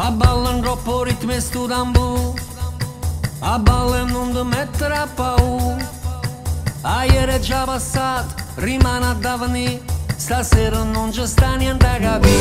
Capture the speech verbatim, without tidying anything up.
Abalën roporit me sturambu, abalën undë me trapau. Ajer e gjava sad, rimana davni, stasirën unë gjëstanjen të gabi.